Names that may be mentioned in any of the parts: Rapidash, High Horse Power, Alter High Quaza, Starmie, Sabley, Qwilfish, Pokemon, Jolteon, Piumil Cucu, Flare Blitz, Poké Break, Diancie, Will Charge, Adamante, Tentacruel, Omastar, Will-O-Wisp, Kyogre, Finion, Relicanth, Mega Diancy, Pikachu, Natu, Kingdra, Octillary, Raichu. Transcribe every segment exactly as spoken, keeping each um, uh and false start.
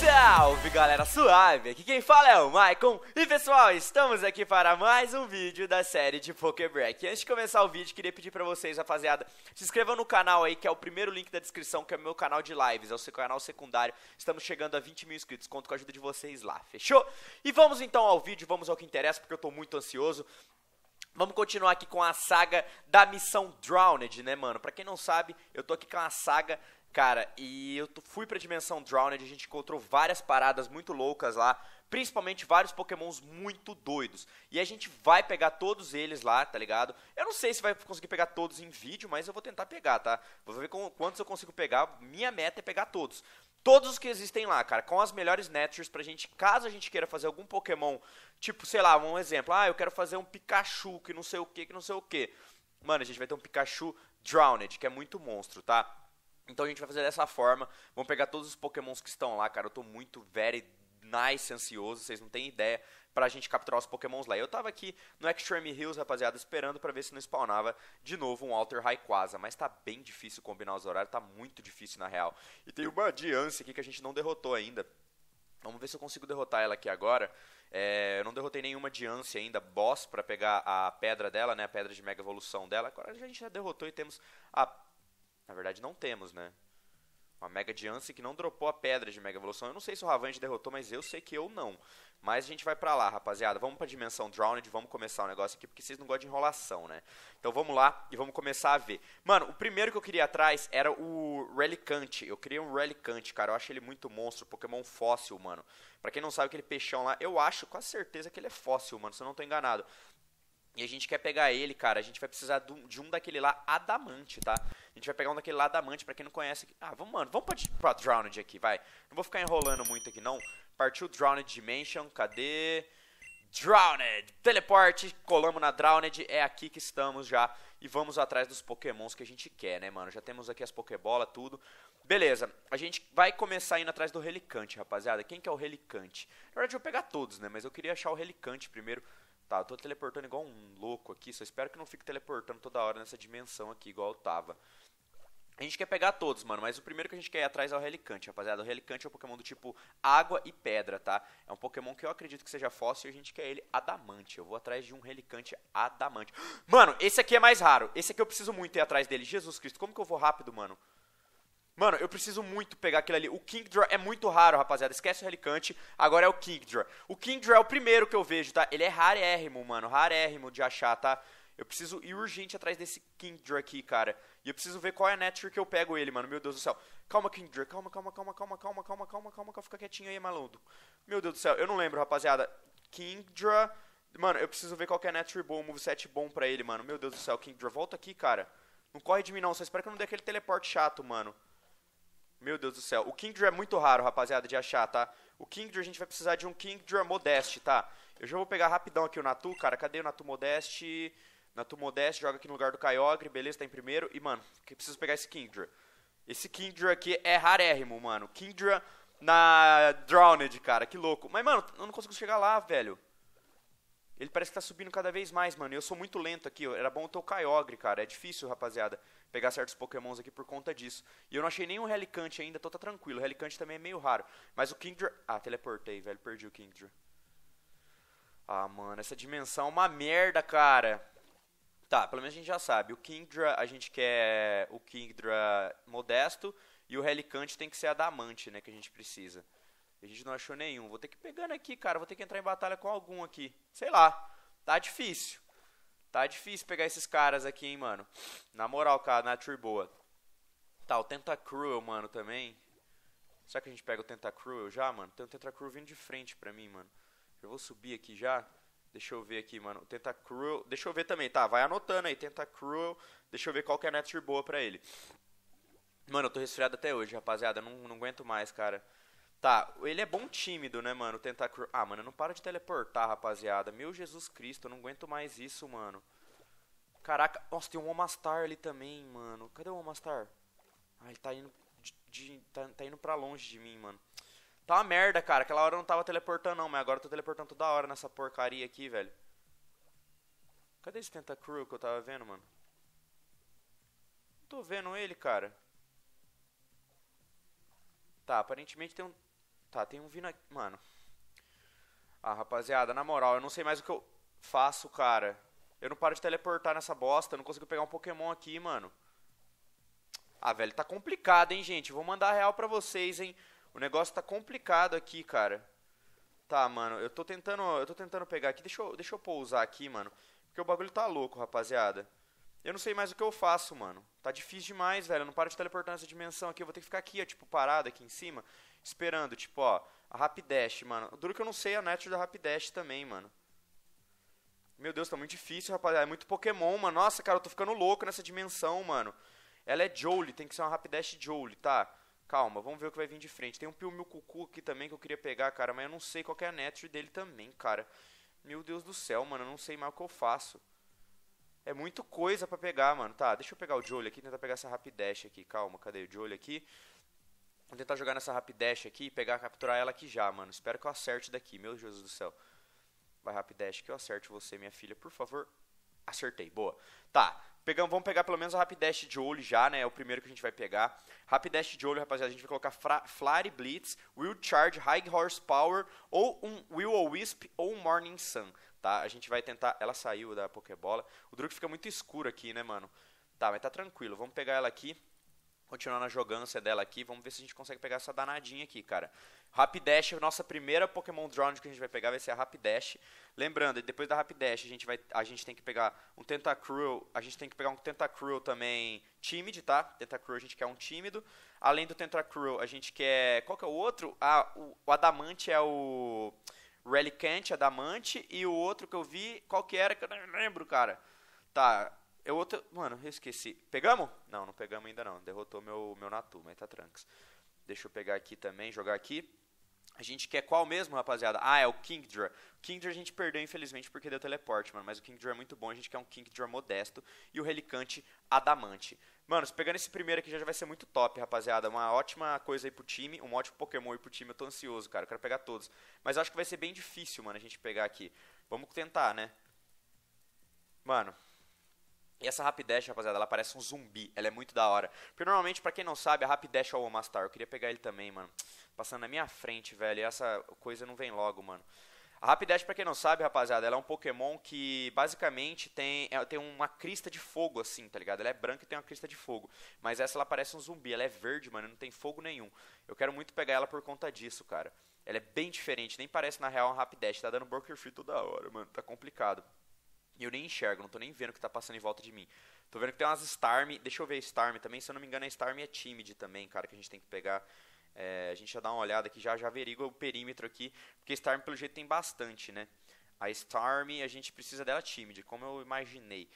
Salve galera suave, aqui quem fala é o Maicon. E pessoal, estamos aqui para mais um vídeo da série de Poké Break. E antes de começar o vídeo, queria pedir pra vocês, rapaziada, se inscrevam no canal aí, que é o primeiro link da descrição, que é o meu canal de lives, é o seu canal secundário. Estamos chegando a vinte mil inscritos, conto com a ajuda de vocês lá, fechou? E vamos então ao vídeo, vamos ao que interessa, porque eu tô muito ansioso. Vamos continuar aqui com a saga da missão Drowned, né mano? Pra quem não sabe, eu tô aqui com a saga... Cara, e eu fui pra Dimensão Drowned, a gente encontrou várias paradas muito loucas lá, principalmente vários pokémons muito doidos. E a gente vai pegar todos eles lá, tá ligado? Eu não sei se vai conseguir pegar todos em vídeo, mas eu vou tentar pegar, tá? Vou ver com quantos eu consigo pegar, minha meta é pegar todos. Todos os que existem lá, cara, com as melhores natures pra gente, caso a gente queira fazer algum pokémon, tipo, sei lá, um exemplo, ah, eu quero fazer um Pikachu que não sei o que, que não sei o que. Mano, a gente vai ter um Pikachu Drowned, que é muito monstro, tá? Então a gente vai fazer dessa forma, vamos pegar todos os pokémons que estão lá, cara, eu tô muito very nice, ansioso, vocês não têm ideia, pra gente capturar os pokémons lá. Eu tava aqui no Extreme Hills, rapaziada, esperando pra ver se não spawnava de novo um Alter High Quaza, mas tá bem difícil combinar os horários, tá muito difícil na real. E tem uma Diancie aqui que a gente não derrotou ainda, vamos ver se eu consigo derrotar ela aqui agora. É, eu não derrotei nenhuma Diancie ainda, boss, pra pegar a pedra dela, né, a pedra de mega evolução dela, agora a gente já derrotou e temos a... Na verdade não temos, né? Uma Mega Diancy que não dropou a pedra de Mega Evolução. Eu não sei se o Ravange derrotou, mas eu sei que eu não. Mas a gente vai pra lá, rapaziada. Vamos pra Dimensão Drowned, vamos começar o negócio aqui, porque vocês não gostam de enrolação, né? Então vamos lá e vamos começar a ver. Mano, o primeiro que eu queria atrás era o Relicanth. Eu queria um Relicanth, cara. Eu acho ele muito monstro, Pokémon fóssil, mano. Pra quem não sabe, aquele peixão lá, eu acho com certeza que ele é fóssil, mano, se eu não tô enganado. E a gente quer pegar ele, cara, a gente vai precisar de um daquele lá, Adamante, tá? A gente vai pegar um daquele lá, Adamante, pra quem não conhece... Ah, vamos, mano, vamos pra, pra Drowned aqui, vai. Não vou ficar enrolando muito aqui, não. Partiu Drowned Dimension, cadê? Drowned! Teleporte, colamos na Drowned, é aqui que estamos já. E vamos atrás dos pokémons que a gente quer, né, mano? Já temos aqui as pokébolas, tudo. Beleza, a gente vai começar indo atrás do Relicanth, rapaziada. Quem que é o Relicanth? Na verdade, eu vou pegar todos, né, mas eu queria achar o Relicanth primeiro... Tá, eu tô teleportando igual um louco aqui, só espero que não fique teleportando toda hora nessa dimensão aqui, igual eu tava. A gente quer pegar todos, mano, mas o primeiro que a gente quer ir atrás é o Relicanth, rapaziada. O Relicanth é um Pokémon do tipo água e pedra, tá? É um Pokémon que eu acredito que seja fóssil e a gente quer ele adamante. Eu vou atrás de um Relicanth adamante. Mano, esse aqui é mais raro. Esse aqui eu preciso muito ir atrás dele. Jesus Cristo, como que eu vou rápido, mano? Mano, eu preciso muito pegar aquilo ali. O Kingdra é muito raro, rapaziada. Esquece o Relicanth, agora é o Kingdra. O Kingdra é o primeiro que eu vejo, tá? Ele é rarérrimo, mano. Rarérrimo de achar, tá? Eu preciso ir urgente atrás desse Kingdra aqui, cara. E eu preciso ver qual é a nature que eu pego ele, mano. Meu Deus do céu. Calma, Kingdra. Calma, calma, calma, calma, calma, calma, calma, calma. Fica quietinho aí, maluco. Meu Deus do céu. Eu não lembro, rapaziada. Kingdra... Mano, eu preciso ver qual que é a nature bom, o moveset bom pra ele, mano. Meu Deus do céu. Kingdra, volta aqui, cara. Não corre de mim, não. Só espero que eu não dê aquele teleporte chato, mano. Meu Deus do céu, o Kingdra é muito raro, rapaziada, de achar, tá? O Kingdra, a gente vai precisar de um Kingdra Modeste, tá? Eu já vou pegar rapidão aqui o Natu, cara, cadê o Natu Modeste? Natu Modeste, joga aqui no lugar do Kyogre, beleza, tá em primeiro. E, mano, eu preciso pegar esse Kingdra. Esse Kingdra aqui é rarérrimo, mano. Kingdra na Drowned, cara, que louco. Mas, mano, eu não consigo chegar lá, velho. Ele parece que tá subindo cada vez mais, mano. E eu sou muito lento aqui, era bom eu ter o Kyogre, cara. É difícil, rapaziada, pegar certos pokémons aqui por conta disso. E eu não achei nenhum Relicanth ainda, então tá tranquilo. O Relicanth também é meio raro. Mas o Kingdra... Ah, teleportei, velho. Perdi o Kingdra. Ah, mano, essa dimensão é uma merda, cara. Tá, pelo menos a gente já sabe. O Kingdra, a gente quer o Kingdra modesto. E o Relicanth tem que ser adamante, né, que a gente precisa. A gente não achou nenhum. Vou ter que ir pegando aqui, cara. Vou ter que entrar em batalha com algum aqui. Sei lá. Tá difícil. Tá difícil pegar esses caras aqui, hein, mano. Na moral, cara. Nature boa. Tá, o Tentacruel, mano, também. Será que a gente pega o Tentacruel já, mano? Tem um Tentacruel vindo de frente pra mim, mano. Eu vou subir aqui já. Deixa eu ver aqui, mano. O Tentacruel... Deixa eu ver também. Tá, vai anotando aí. Tentacruel. Deixa eu ver qual que é a nature boa pra ele. Mano, eu tô resfriado até hoje, rapaziada. Não, não aguento mais, cara. Tá, ele é bom tímido, né, mano, Tentacruel. Ah, mano, eu não paro de teleportar, rapaziada. Meu Jesus Cristo, eu não aguento mais isso, mano. Caraca, nossa, tem um Omastar ali também, mano. Cadê o Omastar? Ai, tá indo, de, de, tá, tá indo pra longe de mim, mano. Tá uma merda, cara. Aquela hora eu não tava teleportando, não. Mas agora eu tô teleportando toda hora nessa porcaria aqui, velho. Cadê esse Tentacruel que eu tava vendo, mano? Não tô vendo ele, cara. Tá, aparentemente tem um... Tá, tem um vindo aqui... Mano... Ah, rapaziada, na moral, eu não sei mais o que eu faço, cara. Eu não paro de teleportar nessa bosta. Eu não consigo pegar um Pokémon aqui, mano. Ah, velho, tá complicado, hein, gente. Vou mandar a real pra vocês, hein. O negócio tá complicado aqui, cara. Tá, mano, eu tô tentando... Eu tô tentando pegar aqui. Deixa eu, deixa eu pousar aqui, mano. Porque o bagulho tá louco, rapaziada. Eu não sei mais o que eu faço, mano. Tá difícil demais, velho. Eu não paro de teleportar nessa dimensão aqui. Eu vou ter que ficar aqui, ó, tipo, parado aqui em cima. Esperando, tipo, ó, a Rapidash, mano. Duro que eu não sei a Natu da Rapidash também, mano. Meu Deus, tá muito difícil, rapaziada. É muito Pokémon, mano. Nossa, cara, eu tô ficando louco nessa dimensão, mano. Ela é Jolteon, tem que ser uma Rapidash Jolteon, tá? Calma, vamos ver o que vai vir de frente. Tem um Piumil Cucu aqui também que eu queria pegar, cara. Mas eu não sei qual que é a Natu dele também, cara. Meu Deus do céu, mano. Eu não sei mais o que eu faço. É muita coisa pra pegar, mano. Tá, deixa eu pegar o Jolteon aqui e tentar pegar essa Rapidash aqui. Calma, cadê o Jolteon aqui? Vou tentar jogar nessa Rapidash aqui e pegar, capturar ela aqui já, mano. Espero que eu acerte daqui, meu Deus do céu. Vai, Rapidash, que eu acerte você, minha filha, por favor. Acertei, boa. Tá, pegamos, vamos pegar pelo menos a Rapidash Jolteon já, né? É o primeiro que a gente vai pegar. Rapidash Jolteon, rapaziada, a gente vai colocar Flare Blitz, Will Charge, High Horse Power, ou um Will-O-Wisp ou um Morning Sun. Tá, a gente vai tentar... Ela saiu da Pokébola. O Druk fica muito escuro aqui, né, mano? Tá, mas tá tranquilo. Vamos pegar ela aqui. Continuar na jogância dela aqui. Vamos ver se a gente consegue pegar essa danadinha aqui, cara. Rapidash, nossa primeira Pokémon Drone que a gente vai pegar vai ser a Rapidash. Lembrando, depois da Rapidash, a gente, vai, a gente tem que pegar um Tentacruel. A gente tem que pegar um Tentacruel também tímido, tá? Tentacruel a gente quer um tímido. Além do Tentacruel, a gente quer... Qual que é o outro? Ah, o, o Adamante é o... Relicanth, Adamante, e o outro que eu vi, qual que era, que eu não lembro, cara. Tá, eu outro, mano, eu esqueci. Pegamos? Não, não pegamos ainda não, derrotou meu, meu Natu, mas tá tranks. Deixa eu pegar aqui também, jogar aqui. A gente quer qual mesmo, rapaziada? Ah, é o Kingdra. O Kingdra a gente perdeu, infelizmente, porque deu teleporte, mano. Mas o Kingdra é muito bom, a gente quer um Kingdra modesto. E o Relicante Adamante. Mano, pegando esse primeiro aqui já vai ser muito top, rapaziada. Uma ótima coisa aí pro time, um ótimo Pokémon aí pro time. Eu tô ansioso, cara, eu quero pegar todos. Mas eu acho que vai ser bem difícil, mano, a gente pegar aqui. Vamos tentar, né? Mano... E essa Rapidash, rapaziada, ela parece um zumbi. Ela é muito da hora. Porque normalmente, pra quem não sabe, a Rapidash é o Omastar. Eu queria pegar ele também, mano. Passando na minha frente, velho. E essa coisa não vem logo, mano. A Rapidash, pra quem não sabe, rapaziada, ela é um Pokémon que basicamente tem, é, tem uma crista de fogo, assim, tá ligado? Ela é branca e tem uma crista de fogo. Mas essa, ela parece um zumbi. Ela é verde, mano. Não tem fogo nenhum. Eu quero muito pegar ela por conta disso, cara. Ela é bem diferente. Nem parece, na real, uma Rapidash. Tá dando Burker Free toda hora, mano. Tá complicado. E eu nem enxergo, não tô nem vendo o que tá passando em volta de mim. Tô vendo que tem umas Starmie. Deixa eu ver a Starmie também. Se eu não me engano, a Starmie é tímida também, cara, que a gente tem que pegar. É, a gente já dá uma olhada aqui, já, já averigua o perímetro aqui. Porque a Starmie, pelo jeito, tem bastante, né? A Starmie, a gente precisa dela tímida, como eu imaginei.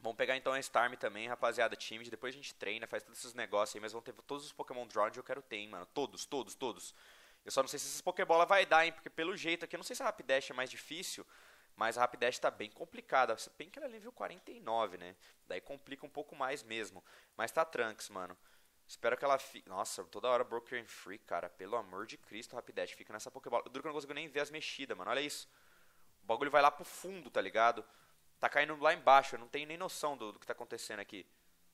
Vamos pegar então a Starmie também, rapaziada, tímida. Depois a gente treina, faz todos esses negócios aí. Mas vão ter todos os Pokémon Drone que eu quero ter, hein, mano. Todos, todos, todos. Eu só não sei se essas Pokébola vai dar, hein. Porque pelo jeito aqui, eu não sei se a Rapidash é mais difícil... Mas a Rapidash tá bem complicada. Se bem que ela é nível quarenta e nove, né? Daí complica um pouco mais mesmo. Mas tá tranks, mano. Espero que ela fique... Nossa, toda hora Broken Free, cara. Pelo amor de Cristo, Rapidash fica nessa Pokébola. Duro que eu não consigo nem ver as mexidas, mano. Olha isso. O bagulho vai lá pro fundo, tá ligado? Tá caindo lá embaixo. Eu não tenho nem noção do, do que tá acontecendo aqui.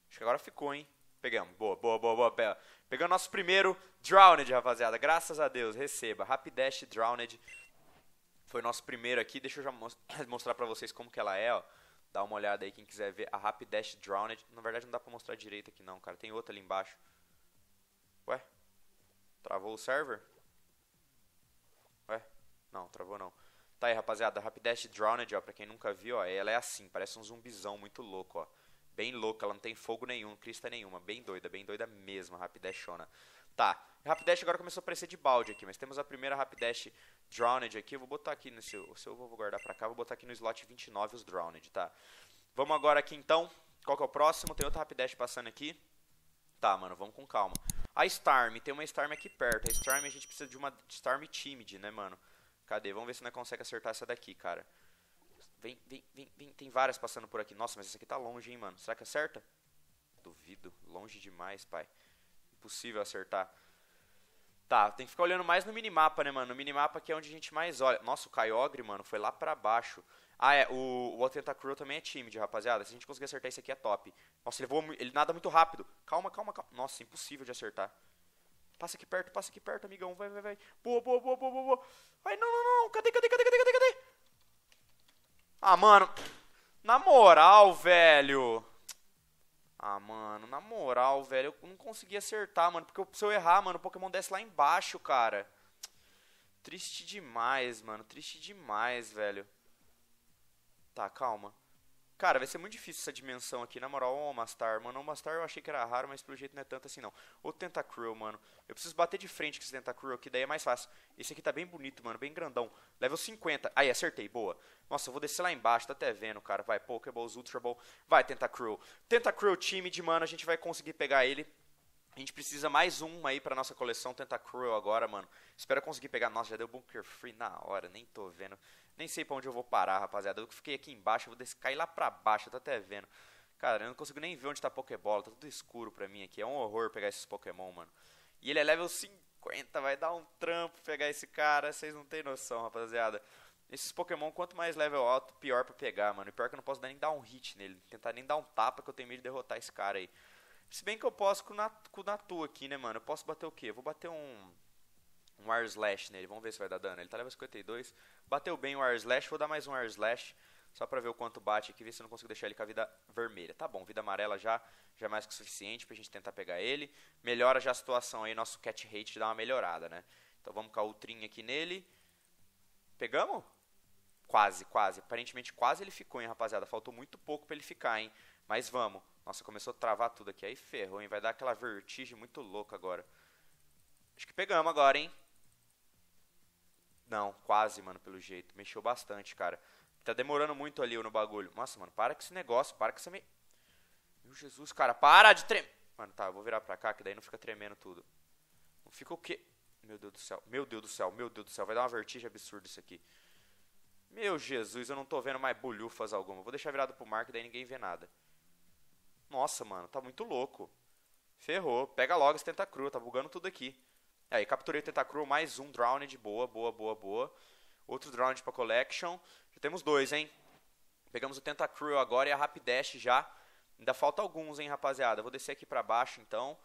Acho que agora ficou, hein? Pegamos. Boa, boa, boa, boa. Pega. Pegamos nosso primeiro Drowned, rapaziada. Graças a Deus. Receba. Rapidash Drowned. Foi nosso primeiro aqui, deixa eu já mostrar pra vocês como que ela é, ó. Dá uma olhada aí, quem quiser ver, a Rapidash Drowned. Na verdade não dá pra mostrar direito aqui não, cara, tem outra ali embaixo. Ué? Travou o server? Ué? Não, travou não. Tá aí, rapaziada, a Rapidash Drowned, ó, pra quem nunca viu, ó, ela é assim, parece um zumbizão muito louco, ó. Bem louca, ela não tem fogo nenhum, crista nenhuma, bem doida, bem doida mesmo, a Rapidashona. Tá, a Rapidash agora começou a aparecer de balde aqui, mas temos a primeira Rapidash Drowned aqui. Eu vou botar aqui, no seu, se eu vou guardar pra cá, vou botar aqui no slot vinte e nove os Drowned, tá? Vamos agora aqui então, qual que é o próximo? Tem outra Rapidash passando aqui. Tá, mano, vamos com calma. A Starmie, tem uma Starmie aqui perto, a Starmie a gente precisa de uma Starmie tímida, né, mano? Cadê? Vamos ver se nós conseguimos acertar essa daqui, cara. Vem, vem, vem, vem, tem várias passando por aqui. Nossa, mas essa aqui tá longe, hein, mano? Será que acerta? Duvido, longe. longe demais, pai. Impossível acertar. Tá, tem que ficar olhando mais no minimapa, né, mano? No minimapa que é onde a gente mais olha. Nossa, o Kyogre, mano, foi lá pra baixo. Ah, é, o, o Tentacruel também é tímido, rapaziada. Se a gente conseguir acertar isso aqui é top. Nossa, ele voa, ele nada muito rápido. Calma, calma, calma. Nossa, impossível de acertar. Passa aqui perto, passa aqui perto, amigão. Vai, vai, vai. Boa, boa, boa, boa, boa. Vai, não, não, não. Cadê, cadê, cadê, cadê, cadê, cadê? Ah, mano. Na moral, velho. Ah, mano, na moral, velho. Eu não consegui acertar, mano. Porque se eu errar, mano, o Pokémon desce lá embaixo, cara. Triste demais, mano. Triste demais, velho. Tá, calma. Cara, vai ser muito difícil essa dimensão aqui, na moral. O Omastar, mano, o Omastar eu achei que era raro, mas pelo jeito não é tanto assim, não. O Tentacruel, mano, eu preciso bater de frente com esse Tentacruel aqui, daí é mais fácil. Esse aqui tá bem bonito, mano, bem grandão. Level cinquenta, aí acertei, boa. Nossa, eu vou descer lá embaixo, tá até vendo, cara. Vai, Pokéballs, Ultra Ball, vai, Tentacruel. Tentacruel Timid, mano, a gente vai conseguir pegar ele. A gente precisa mais um aí pra nossa coleção Tentacruel agora, mano. Espero conseguir pegar. Nossa, já deu Bunker Free na hora, nem tô vendo. Nem sei pra onde eu vou parar, rapaziada. Eu fiquei aqui embaixo, eu vou descer, cair lá pra baixo, eu tô até vendo. Cara, eu não consigo nem ver onde tá a Pokébola, tá tudo escuro pra mim aqui. É um horror pegar esses Pokémon, mano. E ele é level cinquenta, vai dar um trampo pegar esse cara. Vocês não tem noção, rapaziada. Esses Pokémon, quanto mais level alto, pior pra pegar, mano. E pior que eu não posso nem dar um hit nele, tentar nem dar um tapa, que eu tenho medo de derrotar esse cara aí. Se bem que eu posso com o Natu, com o Natu aqui, né, mano? Eu posso bater o quê? Eu vou bater um... um Air Slash nele. Vamos ver se vai dar dano. Ele tá level cinquenta e dois. Bateu bem o Air Slash. Vou dar mais um Air Slash. Só pra ver o quanto bate aqui. Ver se eu não consigo deixar ele com a vida vermelha. Tá bom. Vida amarela já. Já é mais que o suficiente pra gente tentar pegar ele. Melhora já a situação aí. Nosso Cat Rate dá uma melhorada, né? Então vamos com a Ultrinha aqui nele. Pegamos? Quase, quase. Aparentemente quase ele ficou, hein, rapaziada? Faltou muito pouco pra ele ficar, hein? Mas vamos. Nossa, começou a travar tudo aqui. Aí ferrou, hein? Vai dar aquela vertigem muito louca agora. Acho que pegamos agora, hein? Não, quase, mano, pelo jeito. Mexeu bastante, cara. Tá demorando muito ali no bagulho. Nossa, mano, para com esse negócio. Para com essa... Me... Meu Jesus, cara. Para de tremer. Mano, tá, eu vou virar pra cá, que daí não fica tremendo tudo. Não fica o quê? Meu Deus do céu. Meu Deus do céu. Meu Deus do céu. Vai dar uma vertigem absurda isso aqui. Meu Jesus, eu não tô vendo mais bolhufas alguma. Vou deixar virado pro mar, que daí ninguém vê nada. Nossa, mano, tá muito louco. Ferrou, pega logo esse Tentacruel, tá bugando tudo aqui. Aí, capturei o Tentacruel, mais um Drowned, boa, boa, boa, boa. Outro Drowned pra Collection. Já temos dois, hein. Pegamos o Tentacruel agora e a Rapidash já. Ainda falta alguns, hein, rapaziada. Vou descer aqui pra baixo, então.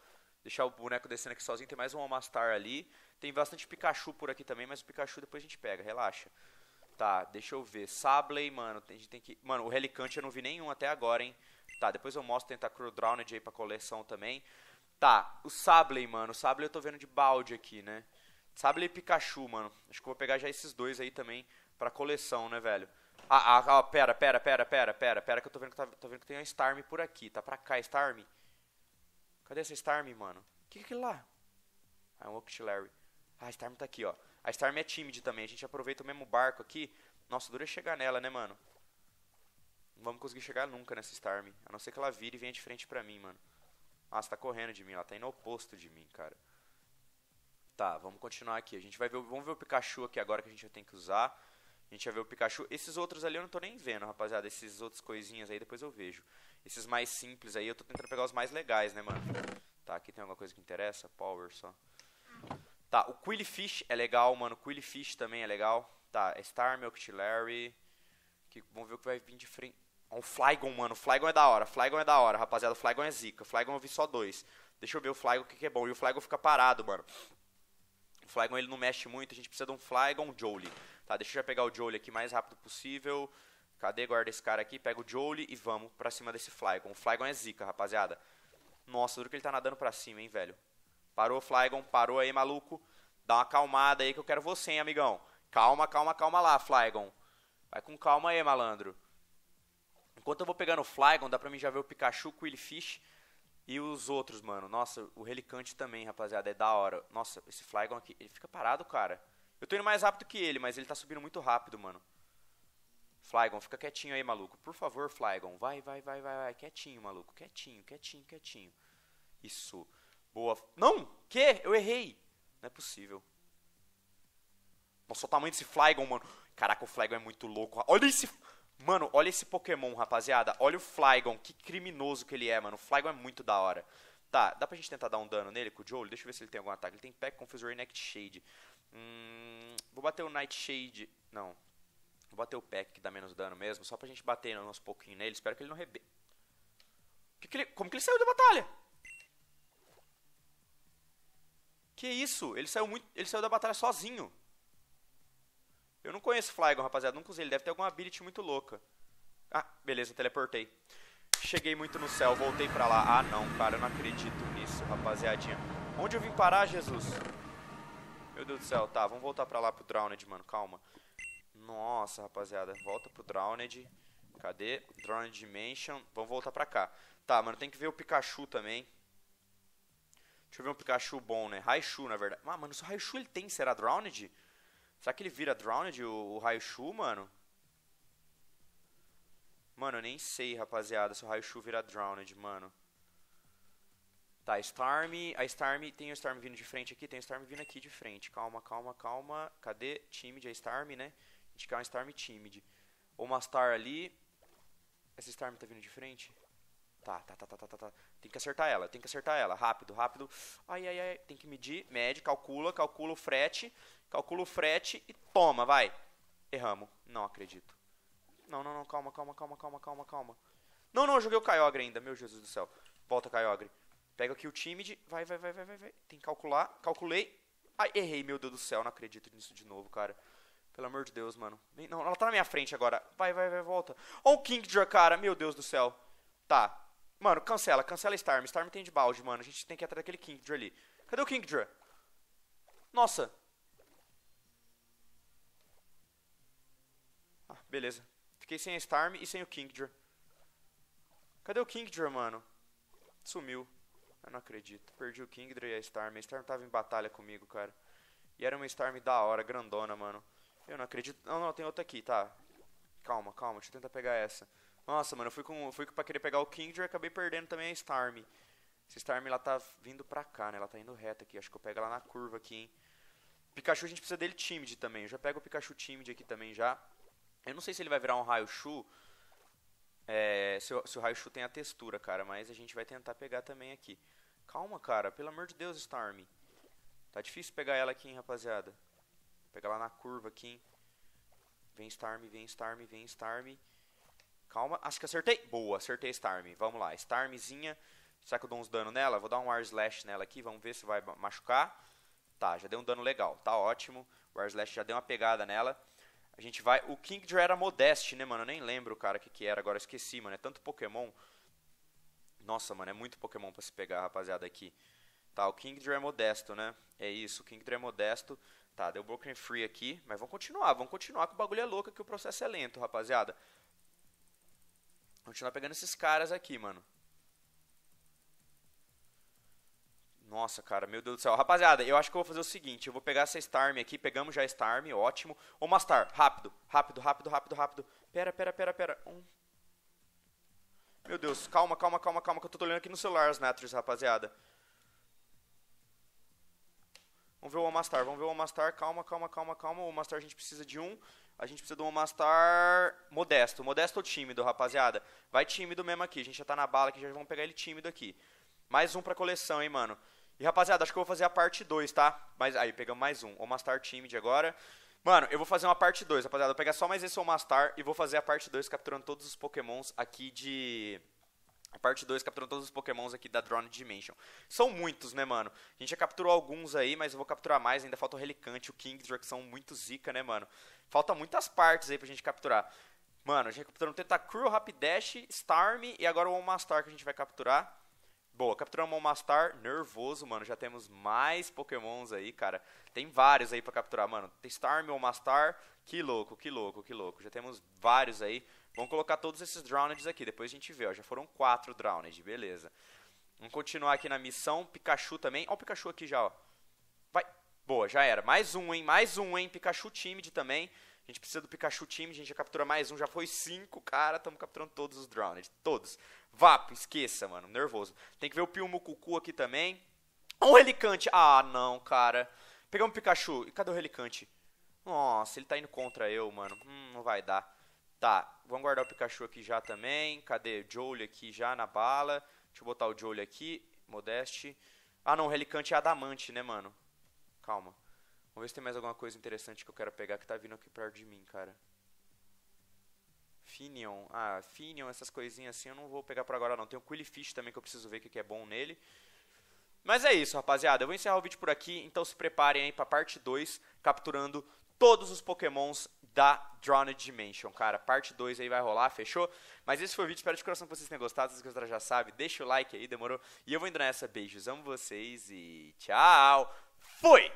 Deixar o boneco descendo aqui sozinho, tem mais um Omastar ali. Tem bastante Pikachu por aqui também, mas o Pikachu depois a gente pega, relaxa. Tá, deixa eu ver. Sabley, mano, a gente tem que... Mano, o Relicanth eu não vi nenhum até agora, hein. Tá, depois eu mostro o Tentacruel Drowned aí pra coleção também. Tá, o Sabley, mano. O Sabley eu tô vendo de balde aqui, né? Sabley e Pikachu, mano. Acho que eu vou pegar já esses dois aí também pra coleção, né, velho? Ah, ah, ah pera, pera, pera, pera, pera. Pera que eu tô vendo que, tá, tô vendo que tem uma Starmie por aqui. Tá pra cá, Starmie. Cadê essa Starmie, mano? O que que é aquilo lá? Ah, é um Octillary. Ah, a Starmie tá aqui, ó. A Starmie é tímida também. A gente aproveita o mesmo barco aqui. Nossa, dura chegar nela, né, mano? Não vamos conseguir chegar nunca nessa Starmie. A não ser que ela vire e venha de frente pra mim, mano. Nossa, tá correndo de mim. Ela tá indo oposto de mim, cara. Tá, vamos continuar aqui. A gente vai ver... Vamos ver o Pikachu aqui agora que a gente já tem que usar. A gente vai ver o Pikachu. Esses outros ali eu não tô nem vendo, rapaziada. Esses outros coisinhas aí depois eu vejo. Esses mais simples aí eu tô tentando pegar os mais legais, né, mano? Tá, aqui tem alguma coisa que interessa? Power só. Tá, o Qwilfish é legal, mano. O Qwilfish também é legal. Tá, Starmie, Octillary... Que, vamos ver o que vai vir de frente. O Flygon, mano. O Flygon é da hora. O Flygon é da hora, rapaziada. O Flygon é zica. O Flygon eu vi só dois. Deixa eu ver o Flygon, o que, que é bom. E o Flygon fica parado, mano. O Flygon, ele não mexe muito. A gente precisa de um Flygon Jolie. Tá, deixa eu já pegar o Jolie aqui mais rápido possível. Cadê? Guarda esse cara aqui. Pega o Jolie e vamos pra cima desse Flygon. O Flygon é zica, rapaziada. Nossa, duro que ele tá nadando pra cima, hein, velho. Parou, Flygon. Parou aí, maluco. Dá uma acalmada aí que eu quero você, hein, amigão. Calma, calma, calma lá, Flygon. Vai com calma aí, malandro. Enquanto eu vou pegando o Flygon, dá pra mim já ver o Pikachu, o Qwilfish e os outros, mano. Nossa, o Relicanth também, rapaziada, é da hora. Nossa, esse Flygon aqui, ele fica parado, cara. Eu tô indo mais rápido que ele, mas ele tá subindo muito rápido, mano. Flygon, fica quietinho aí, maluco. Por favor, Flygon, vai, vai, vai, vai, vai. Quietinho, maluco, quietinho, quietinho, quietinho. Isso, boa. Não, que? Eu errei. Não é possível. Nossa, o tamanho desse Flygon, mano. Caraca, o Flygon é muito louco. Olha esse... Mano, olha esse Pokémon, rapaziada. Olha o Flygon. Que criminoso que ele é, mano. O Flygon é muito da hora. Tá, dá pra gente tentar dar um dano nele com o Jolteon? Deixa eu ver se ele tem algum ataque. Ele tem Pack, Confusor e Nightshade. Hum, vou bater o Nightshade... Não. Vou bater o Pack, que dá menos dano mesmo. Só pra gente bater uns pouquinhos nele. Espero que ele não rebe... Que que ele... Como que ele saiu da batalha? Que isso? Ele saiu, muito... ele saiu da batalha sozinho. Eu não conheço Flygon, rapaziada. Nunca usei. Ele deve ter alguma ability muito louca. Ah, beleza. Teleportei. Cheguei muito no céu, voltei pra lá. Ah não, cara, eu não acredito nisso, rapaziadinha. Onde eu vim parar, Jesus? Meu Deus do céu, tá, vamos voltar pra lá pro Drowned, mano, calma. Nossa, rapaziada, volta pro Drowned. Cadê? Drowned Dimension, vamos voltar pra cá. Tá, mano, tem que ver o Pikachu também. Deixa eu ver um Pikachu bom, né? Raichu, na verdade. Ah, mano, se o Raichu ele tem, será Drowned? Será que ele vira Drowned, o, o Raichu, mano? Mano, eu nem sei, rapaziada, se o Raichu virar Drowned, mano. Tá, Starmie, a Starmie, tem o Starmie vindo de frente aqui, tem o Starmie vindo aqui de frente. Calma, calma, calma. Cadê? Timid, a Starmie, né? Indicar um Starmie Timid. Omastar ali. Essa Starmie tá vindo de frente? Tá, tá, tá, tá, tá, tá. Tem que acertar ela, tem que acertar ela. Rápido, rápido. Ai, ai, ai. Tem que medir, mede, calcula, calcula o frete. Calcula o frete e toma, vai. Erramos. Não acredito. Não, não, não, calma, calma, calma, calma, calma, calma. Não, não, eu joguei o Kyogre ainda, meu Jesus do céu. Volta, Kyogre. Pega aqui o Timid, vai, vai, vai, vai, vai, vai. Tem que calcular, calculei. Ai, errei, meu Deus do céu, não acredito nisso de novo, cara. Pelo amor de Deus, mano. Não, ela tá na minha frente agora. Vai, vai, vai, volta. Ó o Kingdra, cara, meu Deus do céu. Tá. Mano, cancela, cancela Starmie. Starmie tem de balde, mano. A gente tem que ir atrás daquele Kingdra ali. Cadê o Kingdra? Nossa. Ah, beleza. Fiquei sem a Starmie e sem o Kingdra. Cadê o Kingdra, mano? Sumiu. Eu não acredito. Perdi o Kingdra e a Starmie. A Starmie tava em batalha comigo, cara. E era uma Starmie da hora, grandona, mano. Eu não acredito. Não, não, tem outra aqui, tá. Calma, calma. Deixa eu tentar pegar essa. Nossa, mano, eu fui, com, eu fui pra querer pegar o Kingdra e acabei perdendo também a Starmie. Essa Starmie, ela tá vindo pra cá, né? Ela tá indo reta aqui. Acho que eu pego ela na curva aqui, hein? Pikachu, a gente precisa dele Timid também. Eu já pego o Pikachu Timid aqui também, já. Eu não sei se ele vai virar um Raichu, é, se, se o Raichu tem a textura, cara, mas a gente vai tentar pegar também aqui. Calma, cara, pelo amor de Deus, Starmie. Tá difícil pegar ela aqui, hein, rapaziada. Vou pegar ela na curva aqui, hein. Vem, Starmie, vem, Starmie, vem, Starmie. Calma, acho que acertei. Boa, acertei Starmie. Vamos lá, Starmiezinha. Será que eu dou uns dano nela? Vou dar um War Slash nela aqui, vamos ver se vai machucar. Tá, já deu um dano legal, tá ótimo. O War Slash já deu uma pegada nela. A gente vai... O Kingdra era Modest, né, mano? Eu nem lembro, cara, o que que era. Agora esqueci, mano. É tanto Pokémon. Nossa, mano, é muito Pokémon pra se pegar, rapaziada, aqui. Tá, o Kingdra é modesto, né? É isso, o Kingdra é modesto. Tá, deu Broken Free aqui. Mas vamos continuar, vamos continuar, que o bagulho é louco, que o processo é lento, rapaziada. Vamos continuar pegando esses caras aqui, mano. Nossa, cara, meu Deus do céu. Rapaziada, eu acho que eu vou fazer o seguinte. Eu vou pegar essa Starmie aqui. Pegamos já a Starmie, ótimo. Omastar, rápido, rápido, rápido, rápido, rápido. Pera, pera, pera, pera. Um. Meu Deus, calma, calma, calma, calma. Que eu tô olhando aqui no celular as Natris, rapaziada. Vamos ver o Omastar, vamos ver o Omastar. Calma, calma, calma, calma. O Omastar a gente precisa de um. A gente precisa de um Omastar modesto. Modesto ou tímido, rapaziada? Vai tímido mesmo aqui. A gente já tá na bala aqui, já vamos pegar ele tímido aqui. Mais um pra coleção, hein, mano. E, rapaziada, acho que eu vou fazer a parte dois, tá? Mas, aí, pegamos mais um. Omastar Timid agora. Mano, eu vou fazer uma parte dois, rapaziada. Eu vou pegar só mais esse Omastar e vou fazer a parte dois capturando todos os pokémons aqui de... A parte dois capturando todos os pokémons aqui da Drone Dimension. São muitos, né, mano? A gente já capturou alguns aí, mas eu vou capturar mais. Ainda falta o Relicante, o Kingdra, que são muito zica, né, mano? Falta muitas partes aí pra gente capturar. Mano, a gente capturou o Tentacruel, Rapidash, Starmie e agora o Omastar que a gente vai capturar. Boa, capturamos o Omastar, nervoso, mano, já temos mais pokémons aí, cara, tem vários aí pra capturar, mano, tem Starmie, Omastar, que louco, que louco, que louco, já temos vários aí, vamos colocar todos esses Drowneds aqui, depois a gente vê, ó, já foram quatro Drowned, beleza, vamos continuar aqui na missão, Pikachu também, ó o Pikachu aqui já, ó, vai, boa, já era, mais um, hein, mais um, hein, Pikachu Timid também, a gente precisa do Pikachu Timid, a gente já captura mais um, já foi cinco, cara, estamos capturando todos os Drowned, todos. Vapo, esqueça, mano, nervoso. Tem que ver o Piumil Cucu aqui também. Ó, o Relicante, ah, não, cara. Pegamos o Pikachu, e cadê o Relicante? Nossa, ele tá indo contra eu, mano, hum, não vai dar. Tá, vamos guardar o Pikachu aqui já também. Cadê o Jolteon aqui já na bala? Deixa eu botar o Jolteon aqui. Modeste. Ah, não, Relicante é Adamante, né, mano? Calma. Vamos ver se tem mais alguma coisa interessante que eu quero pegar que tá vindo aqui perto de mim, cara. Finion. Ah, Finion, essas coisinhas assim eu não vou pegar por agora, não. Tem o Qwilfish também que eu preciso ver o que é bom nele. Mas é isso, rapaziada. Eu vou encerrar o vídeo por aqui. Então se preparem aí pra parte dois, capturando todos os pokémons da Drowned Dimension, cara. Parte dois aí vai rolar, fechou? Mas esse foi o vídeo. Espero de coração que vocês tenham gostado. Se você já sabe, deixa o like aí, demorou? E eu vou indo nessa. Beijos, amo vocês e tchau. Fui!